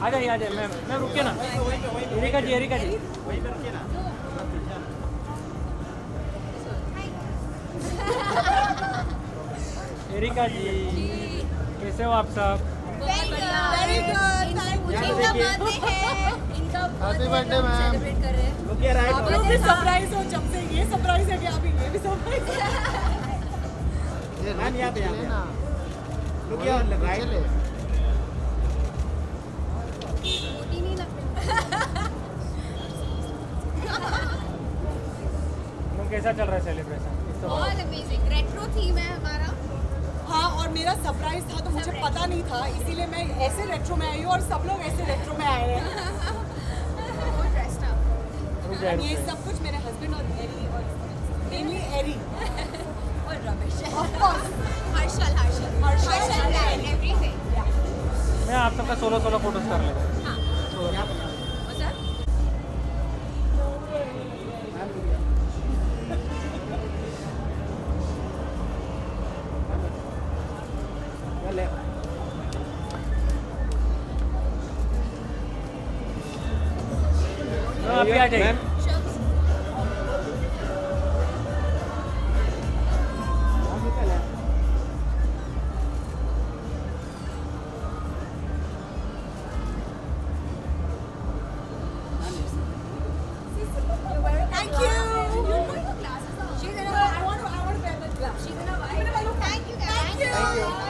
आ जाइए मैम रुकिए ना। एरिका जी वहीं पर रुकिए ना। एरिका जी कैसे हो आप सब? कैसा चल रहा है सेलिब्रेशन? बहुत अमेजिंग। रेट्रो थीम है हमारा। हाँ, और मेरा सरप्राइज था तो मुझे पता नहीं था, इसीलिए मैं ऐसे रेट्रो में आई हूँ और सब लोग ऐसे रेट्रो में आए हैं। ये सब कुछ मेरे हस्बैंड और एरी और मेनली एरी और रमेश हर्षल एवरीथिंग। मैं आप सबका सोलो फोटोज कर लेता हूँ। आप भी आ जाइए। Thank you.